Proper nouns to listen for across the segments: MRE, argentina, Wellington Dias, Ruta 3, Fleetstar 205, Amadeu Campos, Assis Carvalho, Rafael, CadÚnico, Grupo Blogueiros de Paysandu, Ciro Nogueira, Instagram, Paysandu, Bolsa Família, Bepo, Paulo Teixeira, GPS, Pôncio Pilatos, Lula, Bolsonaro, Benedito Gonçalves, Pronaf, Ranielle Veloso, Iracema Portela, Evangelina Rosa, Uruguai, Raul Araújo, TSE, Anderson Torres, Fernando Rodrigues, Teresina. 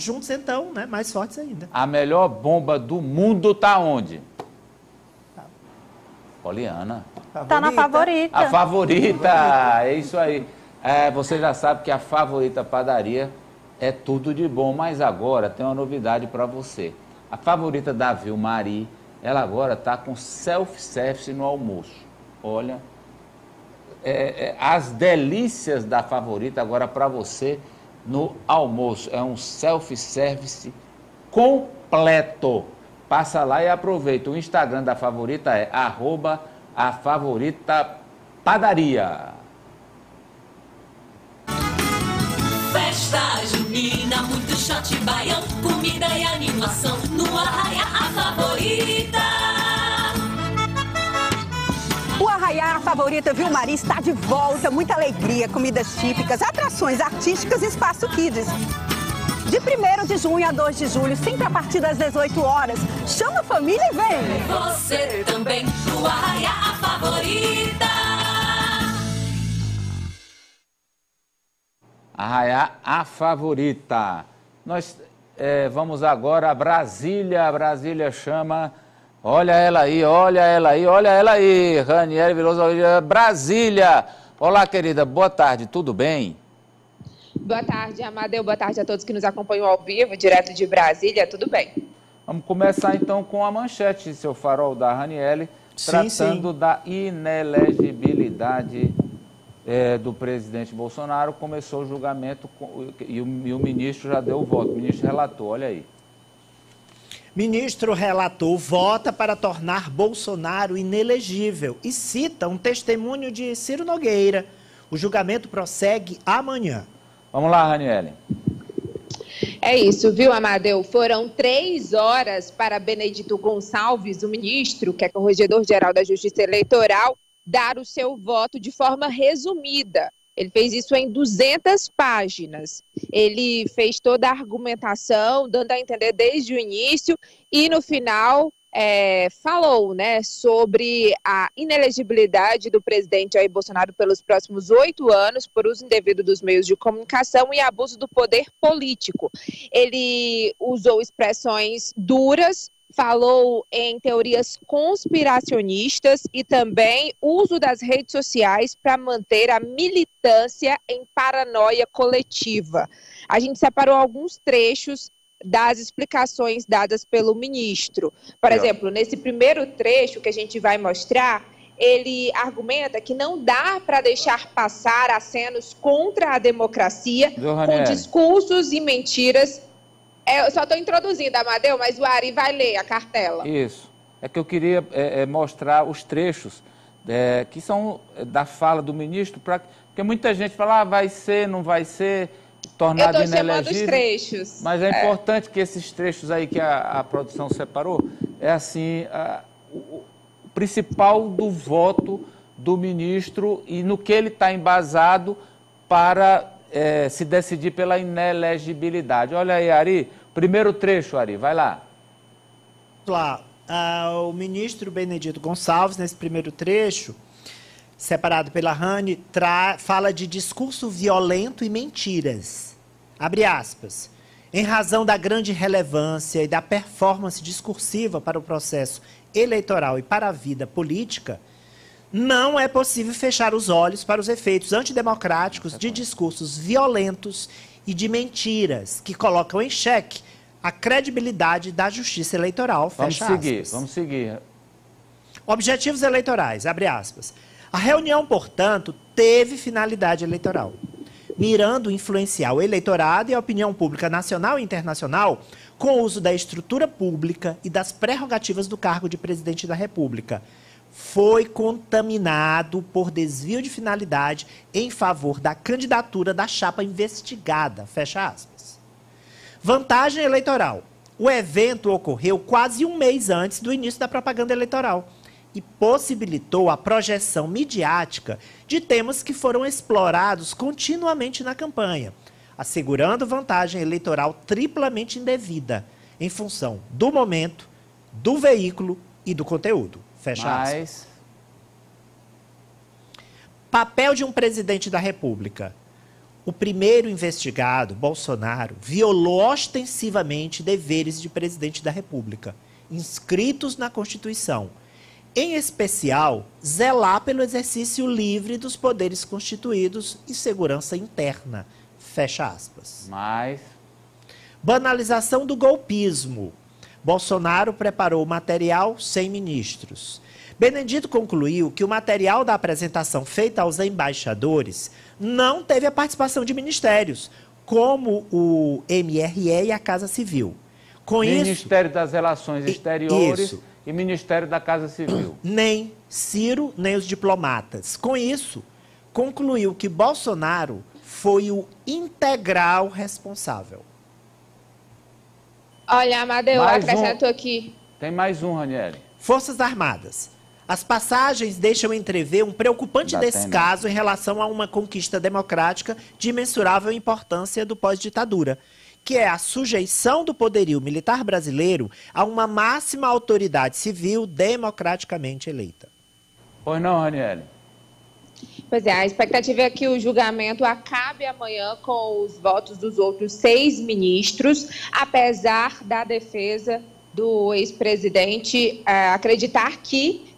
juntos então, né, mais fortes ainda. A melhor bomba do mundo está onde? Poliana. Está na favorita. A favorita, é isso aí. É, você já sabe que a favorita padaria é tudo de bom, mas agora tem uma novidade para você. A favorita da Vilmari, ela agora está com self-service no almoço. Olha, as delícias da favorita agora para você no almoço. É um self-service completo. Passa lá e aproveita. O Instagram da favorita é @afavoritapadaria. Festa junina, muito shot baião, comida e animação, no Arraiá a Favorita. O Arraiá a Favorita Vilmari está de volta, muita alegria, comidas típicas, atrações artísticas e espaço kids. De 1º de junho a 2 de julho, sempre a partir das 18 horas. Chama a família e vem! Você também, o Arraiá a Favorita! Arraiá a Favorita. Nós vamos agora a Brasília. A Brasília chama... Olha ela aí, olha ela aí, olha ela aí. Ranielle Veloso, Brasília. Olá, querida. Boa tarde, tudo bem? Boa tarde, Amadeu. Boa tarde a todos que nos acompanham ao vivo, direto de Brasília. Tudo bem? Vamos começar, então, com a manchete, seu farol, da Ranielle, tratando da inelegibilidade do presidente Bolsonaro. Começou o julgamento e o ministro já deu o voto. O ministro relatou, olha aí. Ministro relator vota para tornar Bolsonaro inelegível e cita um testemunho de Ciro Nogueira. O julgamento prossegue amanhã. Vamos lá, Ranielle. É isso, viu, Amadeu? Foram 3 horas para Benedito Gonçalves, o ministro, que é corregedor-geral da Justiça Eleitoral, dar o seu voto de forma resumida. Ele fez isso em 200 páginas. Ele fez toda a argumentação, dando a entender desde o início e no final... falou, né, sobre a inelegibilidade do presidente Jair Bolsonaro pelos próximos 8 anos por uso indevido dos meios de comunicação e abuso do poder político. Ele usou expressões duras, falou em teorias conspiracionistas e também uso das redes sociais para manter a militância em paranoia coletiva. A gente separou alguns trechos das explicações dadas pelo ministro. Por exemplo, nesse primeiro trecho que a gente vai mostrar, ele argumenta que não dá para deixar passar acenos contra a democracia com discursos e mentiras. Eu só estou introduzindo, Amadeu, mas o Ari vai ler a cartela. Isso. É que eu queria mostrar os trechos que são da fala do ministro, porque muita gente fala, vai ser, não vai ser... tornado inelegível, trechos. Mas é importante que esses trechos aí que a produção separou, assim, o principal do voto do ministro e no que ele está embasado para se decidir pela inelegibilidade. Olha aí, Ari, primeiro trecho, Ari, vai lá. Lá, o ministro Benedito Gonçalves, nesse primeiro trecho, separado pela Rani, fala de discurso violento e mentiras. Abre aspas. Em razão da grande relevância e da performance discursiva para o processo eleitoral e para a vida política, não é possível fechar os olhos para os efeitos antidemocráticos de discursos violentos e de mentiras que colocam em xeque a credibilidade da justiça eleitoral. Fecha aspas. Vamos seguir. Objetivos eleitorais, abre aspas. A reunião, portanto, teve finalidade eleitoral, mirando influenciar o eleitorado e a opinião pública nacional e internacional com o uso da estrutura pública e das prerrogativas do cargo de presidente da República. Foi contaminado por desvio de finalidade em favor da candidatura da chapa investigada. Fecha aspas. Vantagem eleitoral. O evento ocorreu quase um mês antes do início da propaganda eleitoral e possibilitou a projeção midiática de temas que foram explorados continuamente na campanha, assegurando vantagem eleitoral triplamente indevida, em função do momento, do veículo e do conteúdo. Fecha aspas. Papel de um presidente da República. O primeiro investigado, Bolsonaro, violou ostensivamente deveres de presidente da República, inscritos na Constituição, em especial, zelar pelo exercício livre dos poderes constituídos e segurança interna, fecha aspas. Mas... banalização do golpismo. Bolsonaro preparou o material sem ministros. Benedito concluiu que o material da apresentação feita aos embaixadores não teve a participação de ministérios, como o MRE e a Casa Civil. Com Ministério isso, das Relações Exteriores isso, e Ministério da Casa Civil. Nem Ciro, nem os diplomatas. Com isso, concluiu que Bolsonaro foi o integral responsável. Olha, Amadeu, acrescentou aqui. Tem mais um, Ranielle. Forças Armadas. As passagens deixam entrever um preocupante descaso em relação a uma conquista democrática de imensurável importância do pós-ditadura, que é a sujeição do poderio militar brasileiro a uma máxima autoridade civil democraticamente eleita. Pois não, Ranielle? Pois é, a expectativa é que o julgamento acabe amanhã com os votos dos outros 6 ministros, apesar da defesa do ex-presidente acreditar que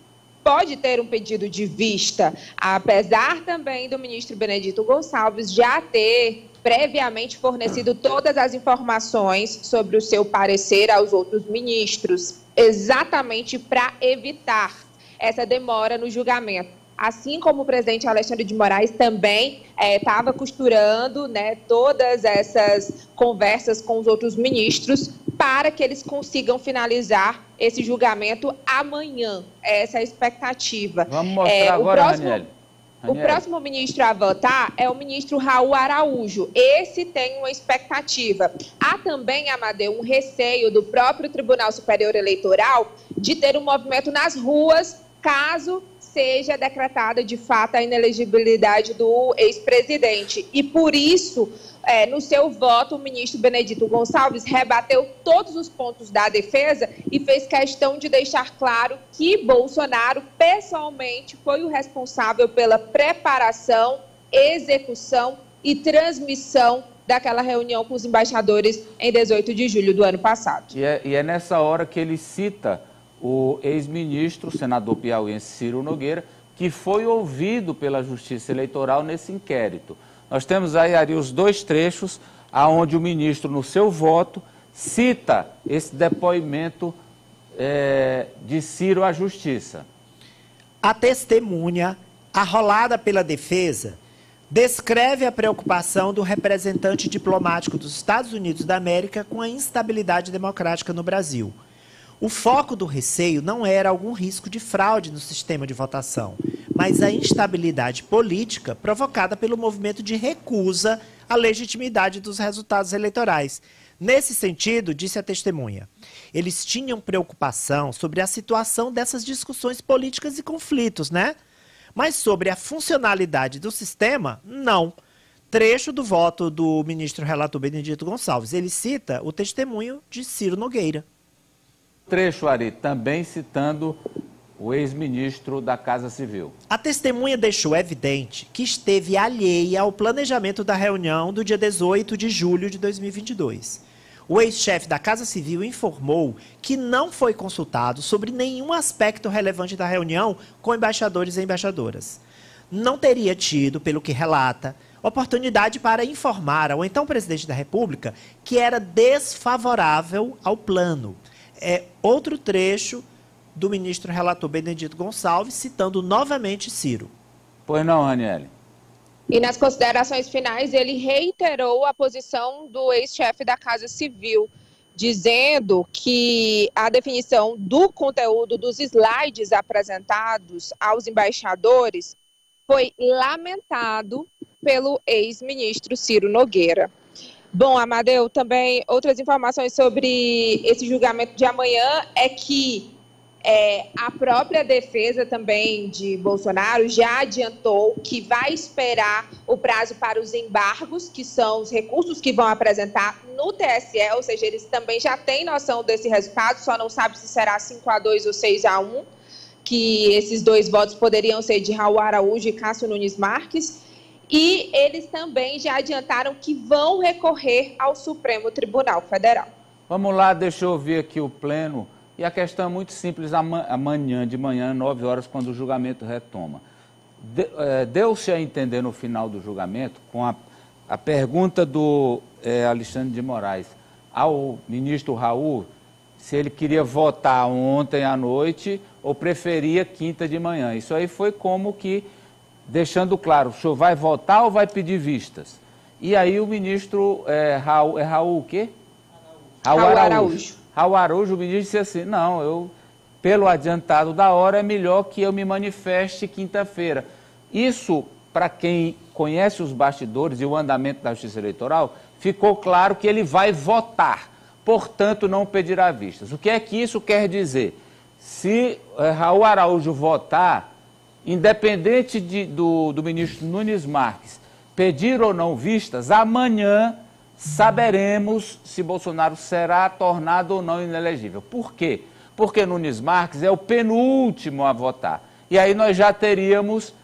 pode ter um pedido de vista, apesar também do ministro Benedito Gonçalves já ter previamente fornecido todas as informações sobre o seu parecer aos outros ministros, exatamente para evitar essa demora no julgamento. Assim como o presidente Alexandre de Moraes também estava costurando, né, todas essas conversas com os outros ministros para que eles consigam finalizar esse julgamento amanhã. Essa é a expectativa. Vamos mostrar agora, Ranielle. O próximo ministro a votar é o ministro Raul Araújo. Esse tem uma expectativa. Há também, Amadeu, um receio do próprio Tribunal Superior Eleitoral de ter um movimento nas ruas caso seja decretada de fato a inelegibilidade do ex-presidente. E por isso, no seu voto, o ministro Benedito Gonçalves rebateu todos os pontos da defesa e fez questão de deixar claro que Bolsonaro pessoalmente foi o responsável pela preparação, execução e transmissão daquela reunião com os embaixadores em 18 de julho do ano passado. E é nessa hora que ele cita o ex-ministro, senador piauiense Ciro Nogueira, que foi ouvido pela Justiça Eleitoral nesse inquérito. Nós temos aí, Ari, os 2 trechos aonde o ministro, no seu voto, cita esse depoimento de Ciro à Justiça. A testemunha, arrolada pela defesa, descreve a preocupação do representante diplomático dos Estados Unidos da América com a instabilidade democrática no Brasil. O foco do receio não era algum risco de fraude no sistema de votação, mas a instabilidade política provocada pelo movimento de recusa à legitimidade dos resultados eleitorais. Nesse sentido, disse a testemunha, eles tinham preocupação sobre a situação dessas discussões políticas e conflitos, né? Mas sobre a funcionalidade do sistema, não. Trecho do voto do ministro relator Benedito Gonçalves. Ele cita o testemunho de Ciro Nogueira. Trecho, Ari, também citando o ex-ministro da Casa Civil. A testemunha deixou evidente que esteve alheia ao planejamento da reunião do dia 18 de julho de 2022. O ex-chefe da Casa Civil informou que não foi consultado sobre nenhum aspecto relevante da reunião com embaixadores e embaixadoras. Não teria tido, pelo que relata, oportunidade para informar ao então presidente da República que era desfavorável ao plano. É outro trecho do ministro relator Benedito Gonçalves, citando novamente Ciro. Pois não, Ranielle. E nas considerações finais, ele reiterou a posição do ex-chefe da Casa Civil, dizendo que a definição do conteúdo dos slides apresentados aos embaixadores foi lamentado pelo ex-ministro Ciro Nogueira. Bom, Amadeu, também outras informações sobre esse julgamento de amanhã é que a própria defesa também de Bolsonaro já adiantou que vai esperar o prazo para os embargos, que são os recursos que vão apresentar no TSE, ou seja, eles também já têm noção desse resultado, só não sabe se será 5-2 ou 6-1, que esses 2 votos poderiam ser de Raul Araújo e Cássio Nunes Marques. E eles também já adiantaram que vão recorrer ao Supremo Tribunal Federal. Vamos lá, deixa eu ver aqui o pleno. E a questão é muito simples, amanhã de manhã, 9 horas, quando o julgamento retoma. Deu-se a entender no final do julgamento, com a pergunta do Alexandre de Moraes ao ministro Raul, se ele queria votar ontem à noite ou preferia quinta de manhã. Isso aí foi como que, deixando claro, o senhor vai votar ou vai pedir vistas? E aí o ministro Raul o quê? Raul Araújo, o ministro disse assim, não, pelo adiantado da hora, é melhor que eu me manifeste quinta-feira. Isso, para quem conhece os bastidores e o andamento da Justiça Eleitoral, ficou claro que ele vai votar, portanto não pedirá vistas. O que é que isso quer dizer? Se Raul Araújo votar, independente do ministro Nunes Marques pedir ou não vistas, amanhã saberemos se Bolsonaro será tornado ou não inelegível. Por quê? Porque Nunes Marques é o penúltimo a votar. E aí nós já teríamos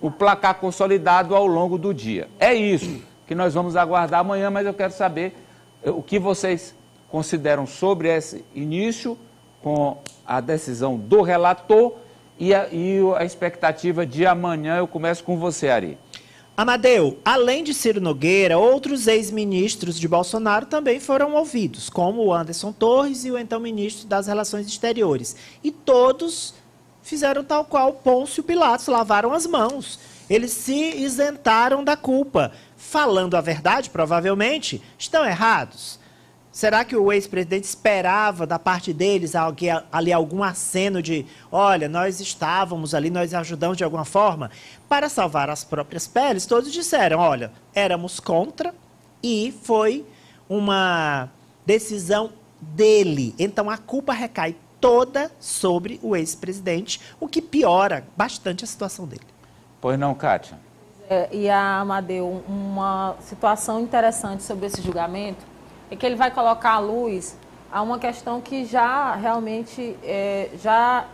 o placar consolidado ao longo do dia. É isso que nós vamos aguardar amanhã, mas eu quero saber o que vocês consideram sobre esse início com a decisão do relator e a expectativa de amanhã. Eu começo com você, Ari. Amadeu, além de Ciro Nogueira, outros ex-ministros de Bolsonaro também foram ouvidos, como o Anderson Torres e o então ministro das Relações Exteriores. E todos fizeram tal qual Pôncio Pilatos, lavaram as mãos. Eles se isentaram da culpa. Falando a verdade, provavelmente, estão errados. Será que o ex-presidente esperava da parte deles ali algum aceno de olha, nós estávamos ali, nós ajudamos de alguma forma? Para salvar as próprias peles, todos disseram, olha, éramos contra e foi uma decisão dele. Então, a culpa recai toda sobre o ex-presidente, o que piora bastante a situação dele. Pois não, Kátia? E a Amadeu, uma situação interessante sobre esse julgamento é que ele vai colocar à luz a uma questão que já realmente já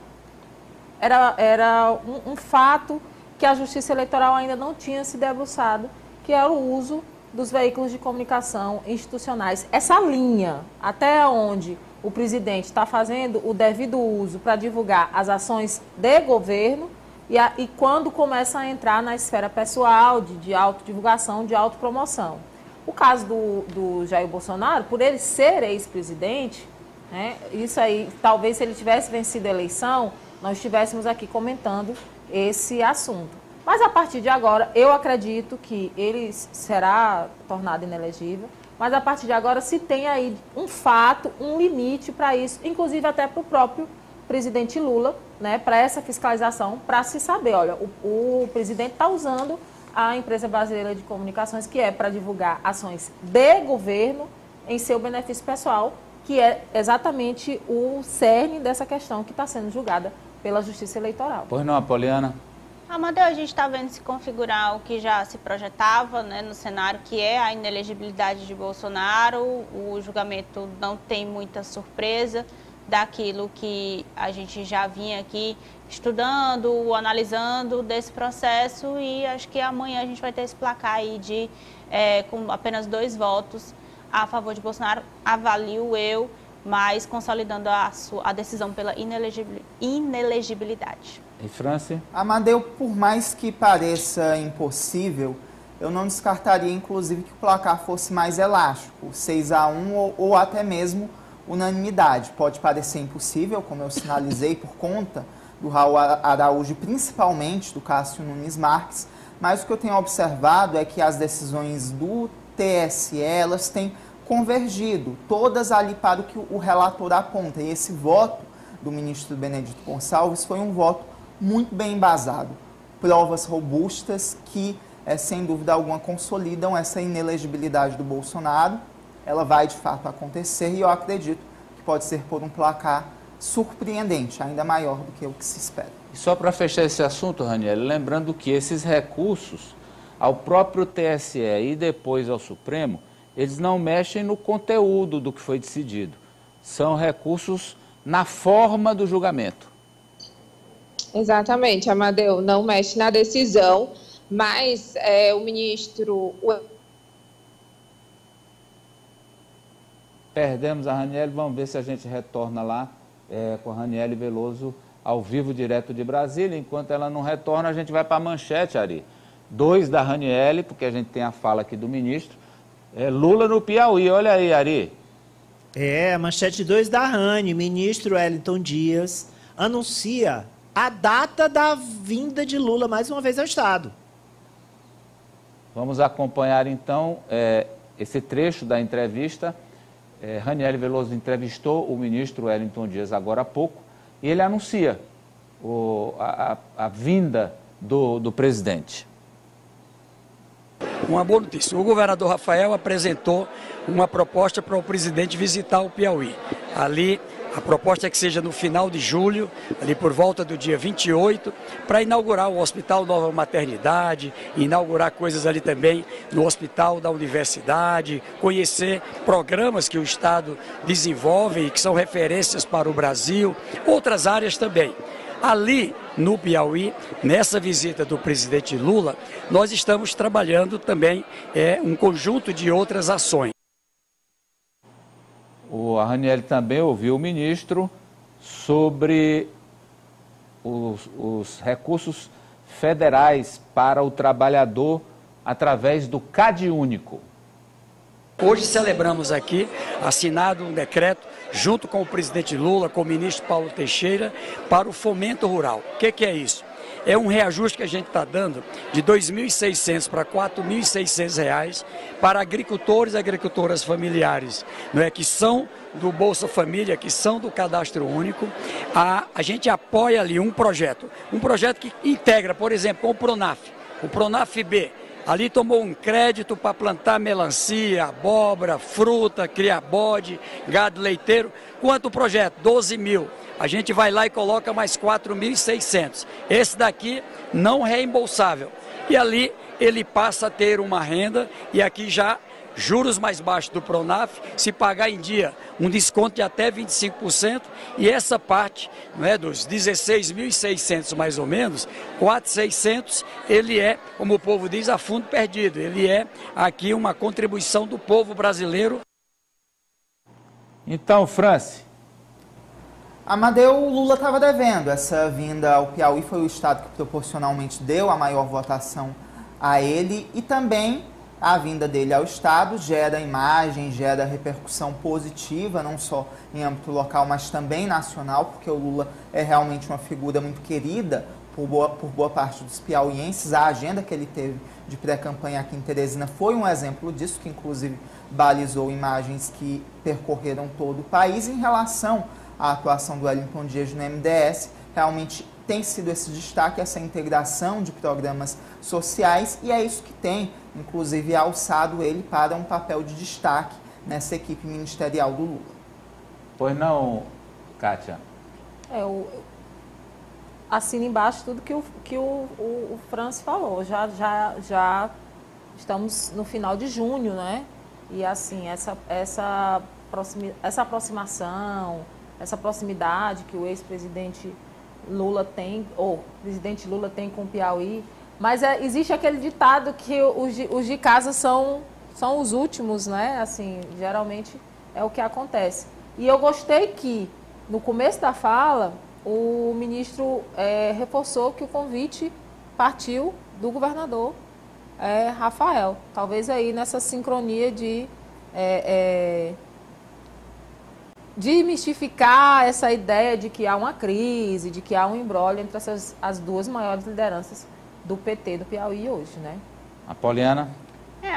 era um fato que a Justiça Eleitoral ainda não tinha se debruçado, que era o uso dos veículos de comunicação institucionais. Essa linha, até onde o presidente está fazendo o devido uso para divulgar as ações de governo e quando começa a entrar na esfera pessoal, de autodivulgação, de autopromoção. O caso do Jair Bolsonaro, por ele ser ex-presidente, né, isso aí, talvez se ele tivesse vencido a eleição, nós estivéssemos aqui comentando esse assunto. Mas a partir de agora, eu acredito que ele será tornado inelegível, mas a partir de agora se tem aí um fato, um limite para isso, inclusive até para o próprio presidente Lula, né, para essa fiscalização, para se saber, olha, o presidente está usando a empresa brasileira de comunicações, que é para divulgar ações de governo em seu benefício pessoal, que é exatamente o cerne dessa questão que está sendo julgada pela Justiça Eleitoral. Pois não, Apoliana? Amadeu, a gente está vendo se configurar o que já se projetava, né, no cenário, que é a inelegibilidade de Bolsonaro. O julgamento não tem muita surpresa daquilo que a gente já vinha aqui estudando, analisando desse processo, e acho que amanhã a gente vai ter esse placar aí de com apenas 2 votos a favor de Bolsonaro, avalio eu, mas consolidando a decisão pela inelegibilidade. E França? Amadeu, por mais que pareça impossível, eu não descartaria inclusive que o placar fosse mais elástico, 6-1 ou até mesmo unanimidade. Pode parecer impossível, como eu sinalizei, por conta do Raul Araújo, principalmente do Cássio Nunes Marques, mas o que eu tenho observado é que as decisões do TSE, elas têm convergido, todas ali para o que o relator aponta, e esse voto do ministro Benedito Gonçalves foi um voto muito bem embasado, provas robustas que, sem dúvida alguma, consolidam essa inelegibilidade do Bolsonaro. Ela vai, de fato, acontecer e eu acredito que pode ser por um placar surpreendente, ainda maior do que o que se espera. E só para fechar esse assunto, Ranielle, lembrando que esses recursos ao próprio TSE e depois ao Supremo, eles não mexem no conteúdo do que foi decidido. São recursos na forma do julgamento. Exatamente, Amadeu, não mexe na decisão, mas o ministro... Perdemos a Ranielle, vamos ver se a gente retorna lá com a Ranielle Veloso ao vivo, direto de Brasília. Enquanto ela não retorna, a gente vai para a manchete, Ari. 2 da Ranielle, porque a gente tem a fala aqui do ministro. Lula no Piauí, olha aí, Ari. Manchete 2 da Rani, ministro Wellington Dias anuncia a data da vinda de Lula mais uma vez ao Estado. Vamos acompanhar então esse trecho da entrevista. Ranielle Veloso entrevistou o ministro Wellington Dias agora há pouco e ele anuncia a vinda do presidente. Uma boa notícia. O governador Rafael apresentou uma proposta para o presidente visitar o Piauí. Ali, a proposta é que seja no final de julho, ali por volta do dia 28, para inaugurar o Hospital Nova Maternidade, inaugurar coisas ali também no Hospital da Universidade, conhecer programas que o Estado desenvolve e que são referências para o Brasil, outras áreas também. Ali no Piauí, nessa visita do presidente Lula, nós estamos trabalhando também um conjunto de outras ações. A Ranielle também ouviu o ministro sobre os recursos federais para o trabalhador através do CadÚnico. Hoje celebramos aqui, assinado um decreto, junto com o presidente Lula, com o ministro Paulo Teixeira, para o fomento rural. O que é isso? É um reajuste que a gente está dando de R$ 2.600 para R$ 4.600 para agricultores e agricultoras familiares, não é, que são do Bolsa Família, que são do Cadastro Único. A gente apoia ali um projeto que integra, por exemplo, com o Pronaf, o Pronaf B. Ali tomou um crédito para plantar melancia, abóbora, fruta, criar bode, gado leiteiro. Quanto o projeto? 12 mil. A gente vai lá e coloca mais 4.600. Esse daqui não reembolsável. E ali ele passa a ter uma renda e aqui já juros mais baixos do Pronaf, se pagar em dia, um desconto de até 25%, e essa parte, não é, dos 16.600 mais ou menos, 4.600, ele é, como o povo diz, a fundo perdido, ele é aqui uma contribuição do povo brasileiro. Então, Franci. Amadeu, Lula estava devendo essa vinda ao Piauí, foi o estado que proporcionalmente deu a maior votação a ele, e também... A vinda dele ao Estado gera imagem, gera repercussão positiva, não só em âmbito local, mas também nacional, porque o Lula é realmente uma figura muito querida por boa parte dos piauienses. A agenda que ele teve de pré-campanha aqui em Teresina foi um exemplo disso, que inclusive balizou imagens que percorreram todo o país. Em relação à atuação do Wellington Dias no MDS, realmente tem sido esse destaque, essa integração de programas sociais, e é isso que tem, inclusive, alçado ele para um papel de destaque nessa equipe ministerial do Lula. Pois não, Kátia? Eu assino embaixo tudo que o Franci falou. Já estamos no final de junho, né? E assim, essa proximidade que o ex-presidente Lula tem, ou o presidente Lula tem com o Piauí, mas existe aquele ditado que os de casa são os últimos, né? Assim, geralmente é o que acontece. E eu gostei que, no começo da fala, o ministro reforçou que o convite partiu do governador Rafael. Talvez aí nessa sincronia de mistificar essa ideia de que há uma crise, de que há um imbróglio entre as duas maiores lideranças do PT do Piauí hoje, né? A Poliana?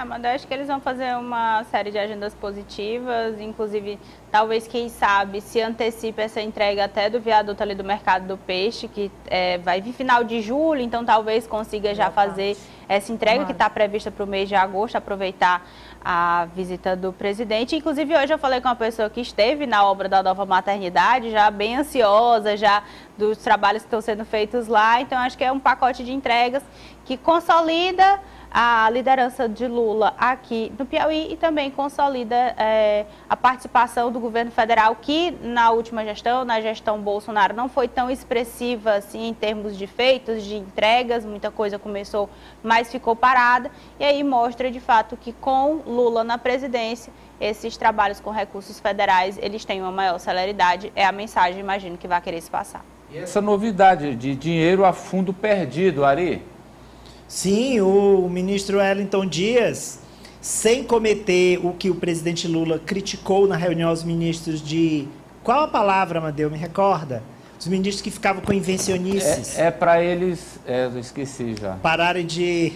Mas eu acho que eles vão fazer uma série de agendas positivas, inclusive, talvez, quem sabe, se antecipe essa entrega até do viaduto ali do Mercado do Peixe, que vai vir final de julho, então talvez consiga já fazer essa entrega que está prevista para o mês de agosto, aproveitar a visita do presidente. Inclusive, hoje eu falei com uma pessoa que esteve na obra da nova maternidade, já bem ansiosa, já dos trabalhos que estão sendo feitos lá. Então, acho que é um pacote de entregas que consolida a liderança de Lula aqui no Piauí e também consolida a participação do governo federal, que na última gestão, na gestão Bolsonaro, não foi tão expressiva assim em termos de feitos, de entregas, muita coisa começou, mas ficou parada, e aí mostra de fato que com Lula na presidência, esses trabalhos com recursos federais, eles têm uma maior celeridade, é a mensagem, imagino, que vai querer se passar. E essa novidade de dinheiro a fundo perdido, Ari? Sim, o ministro Wellington Dias, sem cometer o que o presidente Lula criticou na reunião aos ministros de... Qual a palavra, Amadeu, me recorda? Os ministros que ficavam com invencionices. É para eles... eu esqueci já. Pararem de...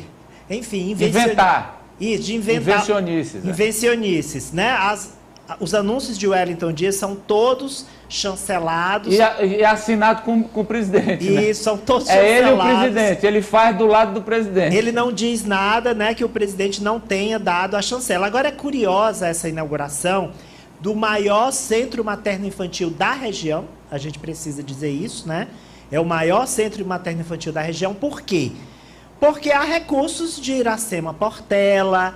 Enfim, inventar. Isso, de inventar. Invencionices. Invencionices, né? Os anúncios de Wellington Dias são todos chancelados. E assinado com o presidente. Isso, né? São todos chancelados. É ele o presidente, ele faz do lado do presidente. Ele não diz nada, né, que o presidente não tenha dado a chancela. Agora é curiosa essa inauguração do maior centro materno-infantil da região, a gente precisa dizer isso, né? É o maior centro materno-infantil da região, por quê? Porque há recursos de Iracema Portela,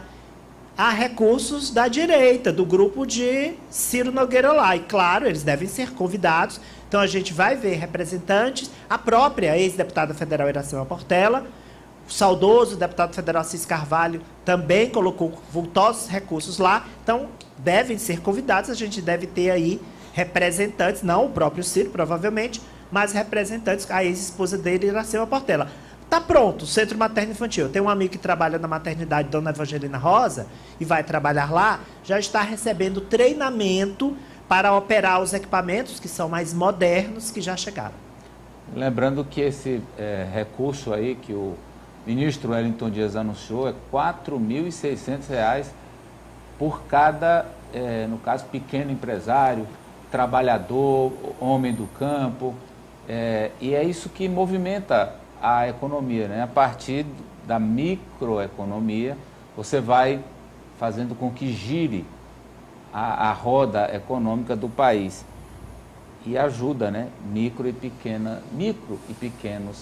há recursos da direita, do grupo de Ciro Nogueira lá. E, claro, eles devem ser convidados. Então, a gente vai ver representantes, a própria ex-deputada federal Iracema Portela, o saudoso deputado federal Assis Carvalho também colocou vultosos recursos lá. Então, devem ser convidados. A gente deve ter aí representantes, não o próprio Ciro, provavelmente, mas representantes, a ex-esposa dele, Iracema Portela. Está pronto, Centro Materno Infantil. Eu tenho um amigo que trabalha na maternidade, Dona Evangelina Rosa, e vai trabalhar lá, já está recebendo treinamento para operar os equipamentos que são mais modernos, que já chegaram. Lembrando que esse recurso aí que o ministro Wellington Dias anunciou é R$ 4.600 por cada, no caso, pequeno empresário, trabalhador, homem do campo. E é isso que movimenta a economia, né? A partir da microeconomia, você vai fazendo com que gire a roda econômica do país e ajuda, né? Micro e pequenos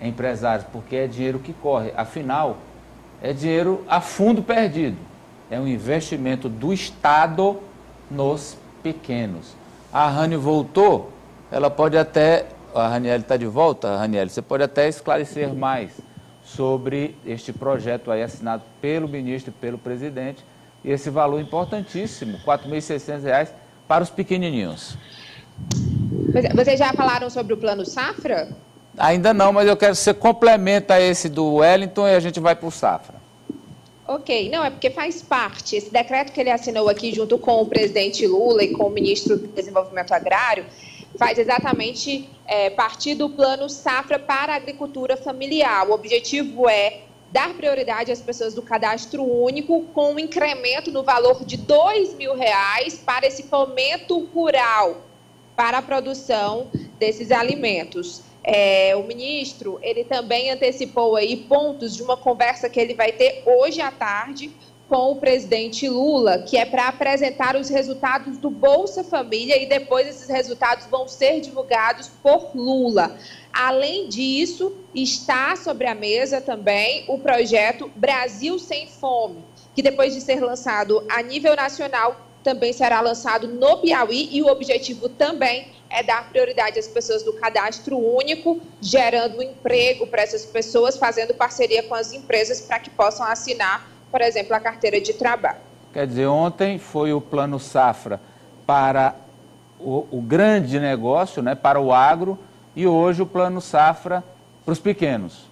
empresários, porque é dinheiro que corre, afinal, é dinheiro a fundo perdido, é um investimento do Estado nos pequenos. A Rani voltou, ela pode até... A Ranielle está de volta. Ranielle, você pode até esclarecer mais sobre este projeto aí assinado pelo ministro e pelo presidente e esse valor importantíssimo, R$ 4.600 para os pequenininhos. Vocês já falaram sobre o Plano Safra? Ainda não, mas eu quero que você complementa esse do Wellington e a gente vai para o Safra. Ok, não, é porque faz parte. Esse decreto que ele assinou aqui junto com o presidente Lula e com o ministro do Desenvolvimento Agrário faz exatamente partir do Plano Safra para a Agricultura Familiar. O objetivo é dar prioridade às pessoas do cadastro único com um incremento no valor de R$ 2.000 para esse fomento rural para a produção desses alimentos. O ministro, ele também antecipou aí pontos de uma conversa que ele vai ter hoje à tarde com o presidente Lula, que é para apresentar os resultados do Bolsa Família e depois esses resultados vão ser divulgados por Lula. Além disso, está sobre a mesa também o projeto Brasil Sem Fome, que depois de ser lançado a nível nacional, também será lançado no Piauí e o objetivo também é dar prioridade às pessoas do cadastro único, gerando emprego para essas pessoas, fazendo parceria com as empresas para que possam assinar, por exemplo, a carteira de trabalho. Quer dizer, ontem foi o Plano Safra para o grande negócio, né, para o agro, e hoje o Plano Safra para os pequenos.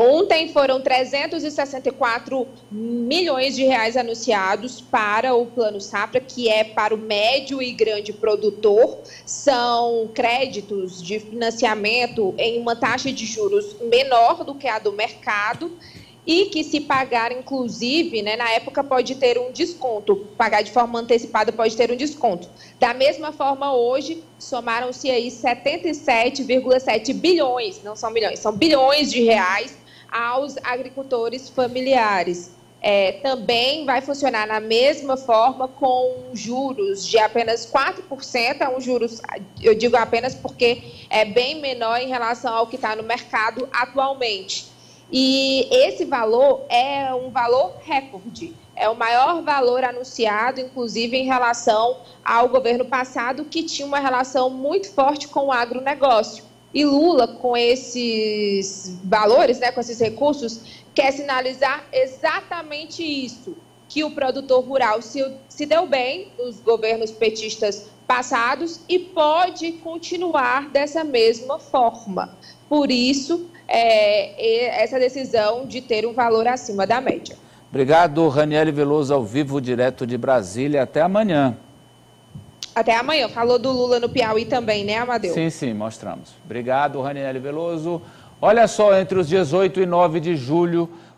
Ontem foram 364 milhões de reais anunciados para o Plano Safra, que é para o médio e grande produtor. São créditos de financiamento em uma taxa de juros menor do que a do mercado e que se pagar, inclusive, né, na época pode ter um desconto, pagar de forma antecipada pode ter um desconto. Da mesma forma, hoje, somaram-se aí 77,7 bilhões, não são milhões, são bilhões de reais aos agricultores familiares. Também vai funcionar na mesma forma com juros de apenas 4%, é um juros, eu digo apenas porque é bem menor em relação ao que está no mercado atualmente. E esse valor é um valor recorde, é o maior valor anunciado, inclusive em relação ao governo passado, que tinha uma relação muito forte com o agronegócio. E Lula, com esses valores, né, com esses recursos, quer sinalizar exatamente isso, que o produtor rural se deu bem nos governos petistas passados e pode continuar dessa mesma forma. Por isso, essa decisão de ter um valor acima da média. Obrigado, Ranielle Veloso, ao vivo, direto de Brasília. Até amanhã. Até amanhã. Falou do Lula no Piauí também, né, Amadeu? Sim, sim, mostramos. Obrigado, Ranielle Veloso. Olha só, entre os dias 8 e 9 de julho...